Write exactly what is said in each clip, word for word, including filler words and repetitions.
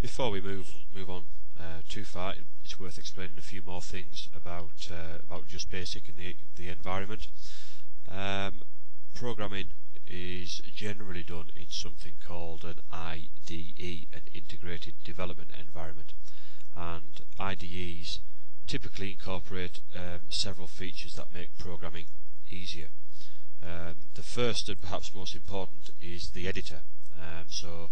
Before we move move on uh, too far, it's worth explaining a few more things about uh, about JustBasic and the the environment. Um, programming is generally done in something called an I D E, an Integrated Development Environment, and I D Es typically incorporate um, several features that make programming easier. Um, the first and perhaps most important is the editor. Um, so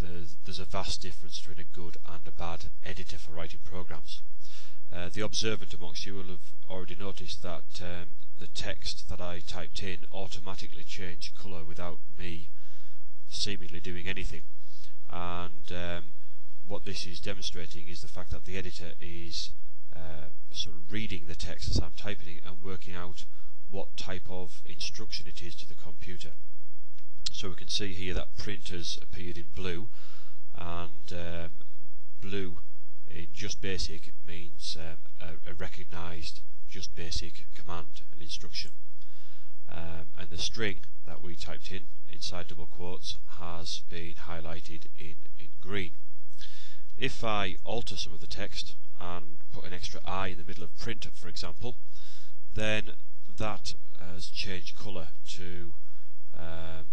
there's, there's a vast difference between a good and a bad editor for writing programs. Uh, the observant amongst you will have already noticed that um, the text that I typed in automatically changed colour without me seemingly doing anything, and um, what this is demonstrating is the fact that the editor is uh, sort of reading the text as I'm typing it and working out what type of instruction it is to the computer. So we can see here that print has appeared in blue, and um, blue in JustBasic means um, a, a recognised JustBasic command, an instruction. Um, and the string that we typed in inside double quotes has been highlighted in, in green. If I alter some of the text and put an extra I in the middle of print, for example, then that has changed colour to um,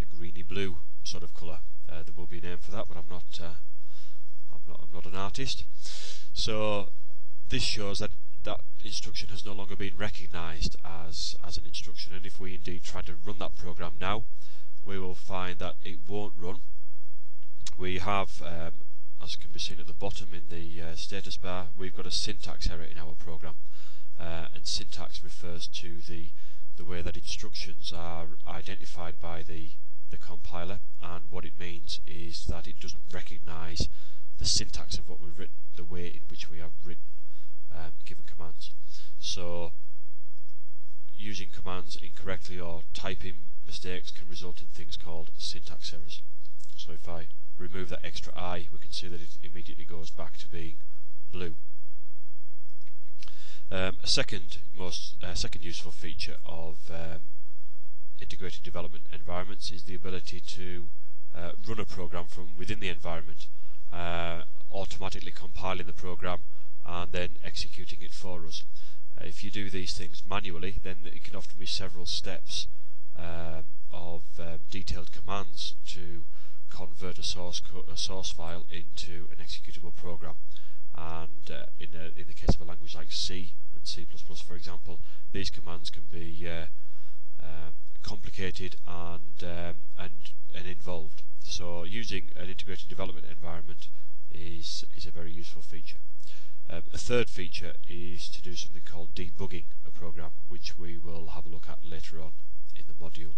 a greeny blue sort of colour. Uh, there will be a name for that, but I'm not, uh, I'm not, I'm not an artist. So this shows that that instruction has no longer been recognised as as an instruction. And if we indeed try to run that program now, we will find that it won't run. We have, um, as can be seen at the bottom in the uh, status bar, we've got a syntax error in our program. Uh, and syntax refers to the the way that instructions are identified by the the compiler, and what it means is that it doesn't recognise the syntax of what we've written, the way in which we have written um, given commands. So using commands incorrectly or typing mistakes can result in things called syntax errors. So if I remove that extra I, we can see that it immediately goes back to being blue. Um, a second most uh, second useful feature of um, integrated development environments is the ability to uh, run a program from within the environment, uh, automatically compiling the program and then executing it for us. Uh, if you do these things manually, then it can often be several steps um, of um, detailed commands to convert a source co a source file into an executable program. And uh, in, a, in the case of a language like C and C plus plus, for example, these commands can be uh, um, complicated and, um, and and involved. So using an integrated development environment is, is a very useful feature. Um, a third feature is to do something called debugging a program, which we will have a look at later on in the module.